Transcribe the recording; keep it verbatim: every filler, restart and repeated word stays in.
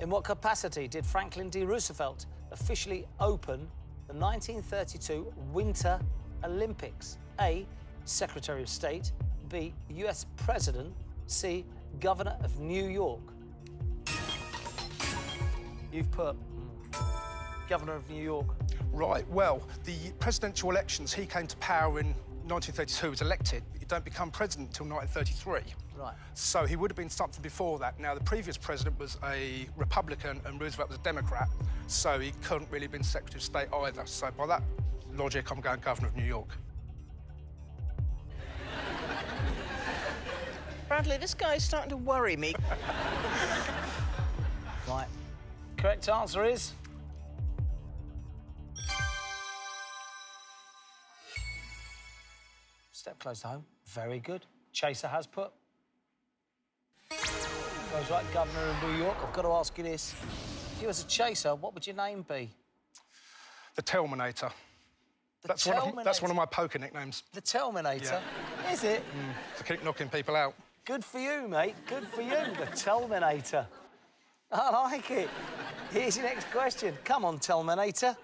In what capacity did Franklin D. Roosevelt officially open the nineteen thirty-two Winter Olympics? A, Secretary of State, B, U S President, C, Governor of New York. You've put Governor of New York. Right, well, the presidential elections, he came to power in nineteen thirty-two, he was elected. You don't become president until nineteen thirty-three. Right. So he would have been something before that. Now, the previous president was a Republican and Roosevelt was a Democrat, so he couldn't really have been Secretary of State either. So by that logic, I'm going Governor of New York. Bradley, this guy's starting to worry me. Right. Correct answer is... Step close to home. Very good. Chaser has put. Goes right, Governor of New York. I've got to ask you this. If you was a chaser, what would your name be? The Telminator. The that's, Telminator. One of, that's one of my poker nicknames. The Telminator? Yeah. Is it? Mm, to keep knocking people out. Good for you, mate. Good for you. The Telminator. I like it. Here's your next question. Come on, Telminator.